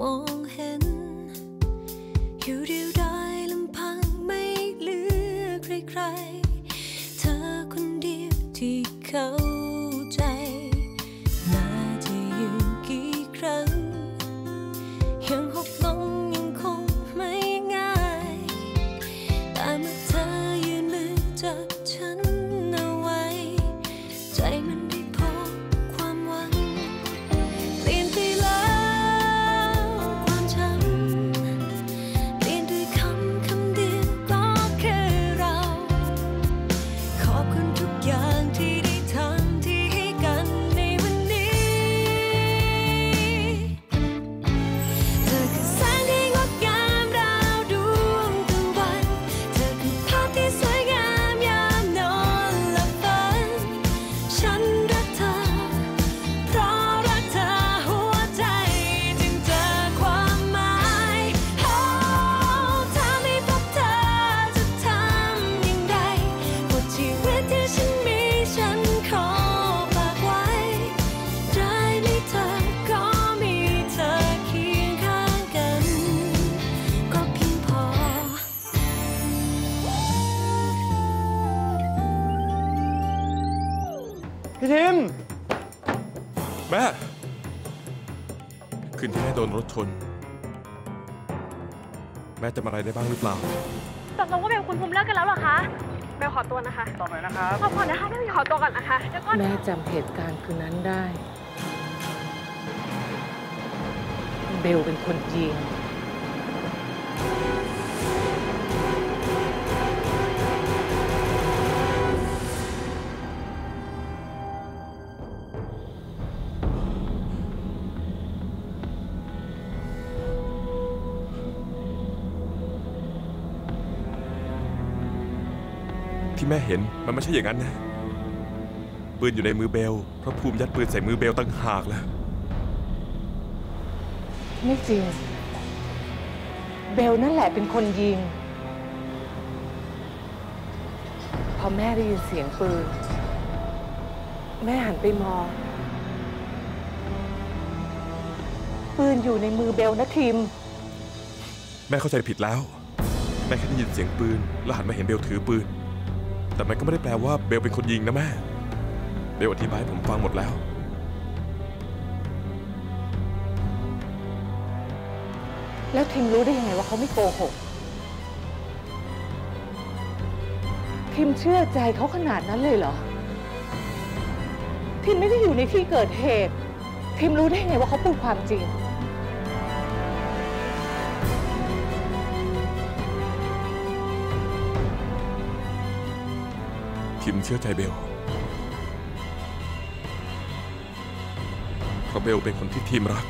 มองเห็นอยู่เดียวดายลำพังไม่เหลือใครๆเธอคนเดียวที่เข้าใจมาจะยืนกี่ครั้งยังหกลงยังคงไม่ง่ายแต่เมื่อเธอยืนมือจับฉันเอาไว้ใจมันได้พบความหวังเปลี่ยนไปแล้วความช้ำเปลี่ยนด้วยคำเดียวก็แค่เราขอบคุณทุกอย่างที่ได้ทำที่ให้กันในวันนี้เธอคือแสงที่งดงามราวดวงตะวันเธอคือภาพที่สวยงามยามนอนหลับฝันฉันรักเธอเพราะรักเธอหัวใจจึงเจอความหมายโอ้ถ้าไม่พบเธอจะทำอย่างไรหมดชีวิตที่ฉันมีฉันขอฝากไว้ใจไม่เธอก็มีเธอเคียงข้างกันก็เพียงพอพี่ทิมแม่คืนที่แม่โดนรถชนแม่จำอะไรได้บ้างหรือเปล่าตกลงว่าเบลคุณภูมิเลิกกันแล้วเหรอคะเบลขอตัวนะคะต่อไปนะครับขอก่อนนะคะเบลขอตัวก่อนนะคะเดี๋ยวก่อนแม่จำเหตุการณ์คืนนั้นได้ เบลเป็นคนยิง ที่แม่เห็นมันไม่ใช่อย่างนั้นนะปืนอยู่ในมือเบลเพราะภูมิยัดปืนใส่มือเบลตั้งหากแล้วไม่จริง เบลนั่นแหละเป็นคนยิง พอแม่ได้ยินเสียงปืน แม่หันไปมอง ปืนอยู่ในมือเบลนะทิม แม่เข้าใจผิดแล้ว แม่แค่ได้ยินเสียงปืนแล้วหันมาเห็นเบลถือปืน แต่มันก็ไม่ได้แปลว่าเบลเป็นคนยิงนะแม่ เบลอธิบายให้ผมฟังหมดแล้วแล้วทิมรู้ได้ยังไงว่าเขาไม่โกหกทิมเชื่อใจเขาขนาดนั้นเลยเหรอทิมไม่ได้อยู่ในที่เกิดเหตุทิมรู้ได้ยังไงว่าเขาพูดความจริงทิมเชื่อใจเบลเพราะเบลเป็นคนที่ทิมรัก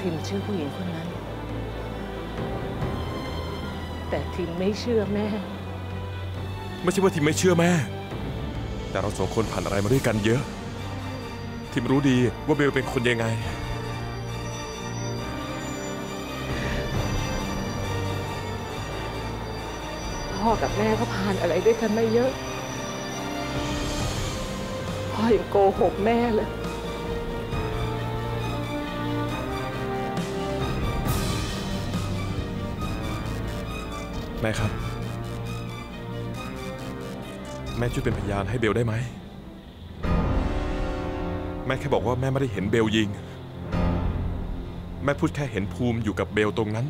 ทิมเชื่อผู้หญิงคนนั้นแต่ทิมไม่เชื่อแม่ไม่ใช่ว่าทิมไม่เชื่อแม่แต่เราสองคนผ่านอะไรมาด้วยกันเยอะทิมรู้ดีว่าเบลเป็นคนยังไงพ่อกับแม่ก็ผ่านอะไรด้วยกันมาเยอะพ่อยังโกหกแม่เลยแม่ครับแม่ช่วยเป็นพยานให้เบลได้ไหมแม่แค่บอกว่าแม่ไม่ได้เห็นเบลยิงแม่พูดแค่เห็นภูมิอยู่กับเบลตรงนั้น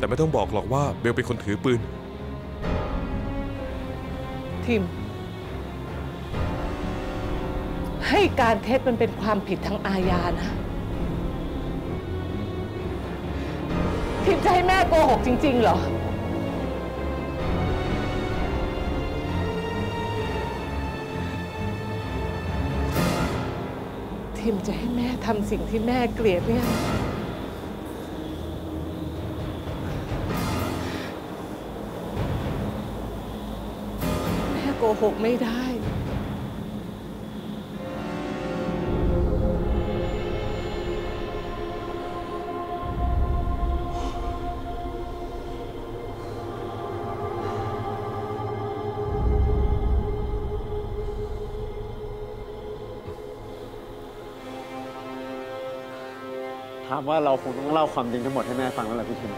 แต่ไม่ต้องบอกหรอกว่าเบลเป็นคนถือปืนทิมให้การเท็จมันเป็นความผิดทางอาญานะทิมจะให้แม่โกหกจริงๆเหรอทิมจะให้แม่ทำสิ่งที่แม่เกลียดเนี่ยแม่โกหกไม่ได้ ภาพว่าเราคงต้องเล่าความจริงทั้งหมดให้แม่ฟังแล้วแหละพี่คิม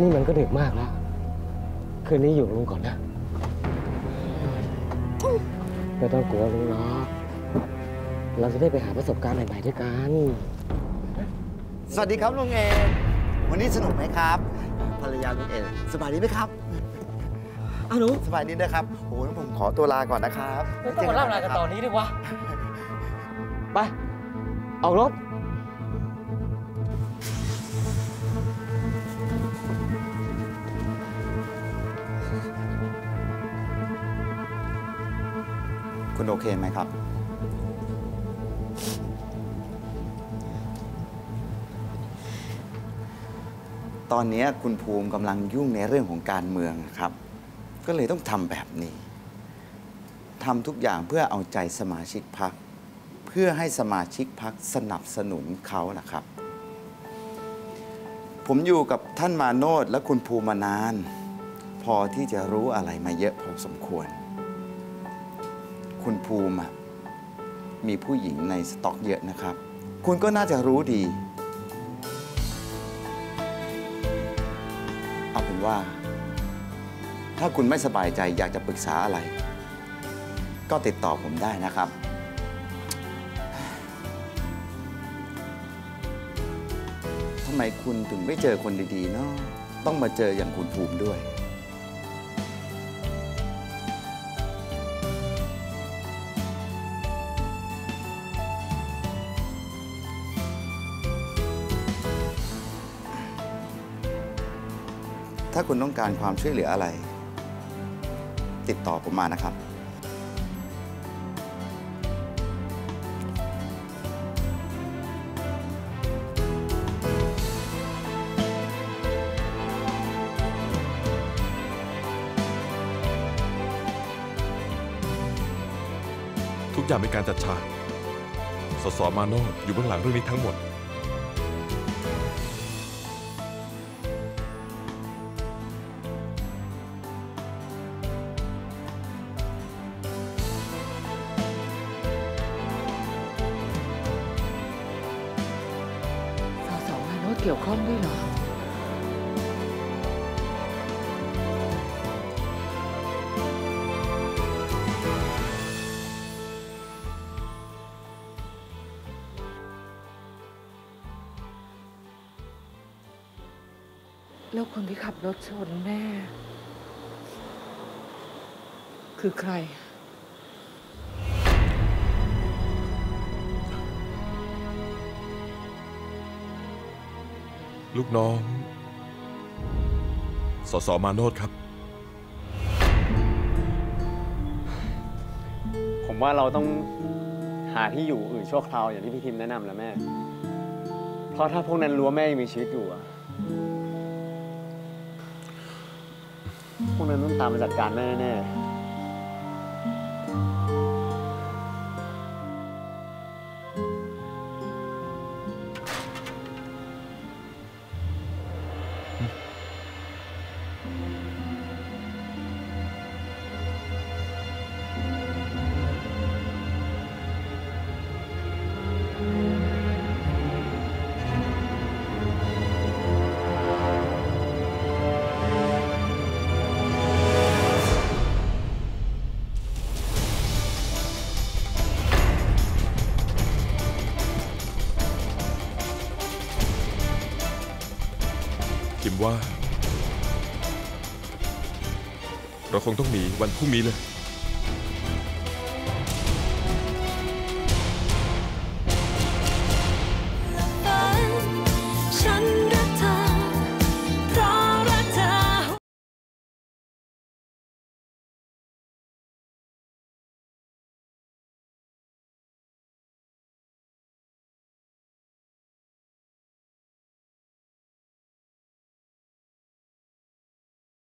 นี่มันก็ดึกมากแล้วคืนนี้อยู่ลุงก่อนนะไม่ต้องกลัวลุงหรอกเราจะได้ไปหาประสบการณ์ใหม่ๆด้วยกันสวัสดีครับลุงเอวันนี้สนุกไหมครับภรรยาลุงเอสบายดีไหมครับหนูสบายดีนะครับโอ้ยผมขอตัวลาก่อนนะครับไม่ต้องมาเล่าอะไรกันตอนนี้ดีกว่าไปเอารถคุณโอเคไหมครับตอนนี้คุณภูมิกำลังยุ่งในเรื่องของการเมืองครับก็เลยต้องทำแบบนี้ทำทุกอย่างเพื่อเอาใจสมาชิกพรรคเพื่อให้สมาชิกพรรคสนับสนุนเขานะครับผมอยู่กับท่านมาโนชและคุณภูมิมานานพอที่จะรู้อะไรมาเยอะพอสมควรคุณภูมิมีผู้หญิงในสต็อกเยอะนะครับคุณก็น่าจะรู้ดีเอาเป็นว่าถ้าคุณไม่สบายใจอยากจะปรึกษาอะไรก็ติดต่อผมได้นะครับทำไมคุณถึงไม่เจอคนดีๆเนาะต้องมาเจออย่างคุณภูมิด้วยถ้าคุณต้องการความช่วยเหลืออะไรติดต่อผมมานะครับทุกอย่างเป็นการจัดฉากสส.มาโนชอยู่เบื้องหลังเรื่องนี้ทั้งหมดเกี่ยวข้องด้วยเหรอแล้วคนที่ขับรถชนแม่คือใครลูกน้องสส.มาโนชครับผมว่าเราต้องหาที่อยู่อื่นชั่วคราวอย่างที่พี่ทิมแนะนำแหละแม่เพราะถ้าพวกนั้นรู้ว่าแม่ยังมีชีวิตอยู่พวกนั้นต้องตามมาจัดการแม่แน่ว่าเราคงต้องหนีวันพรุ่งนี้เลย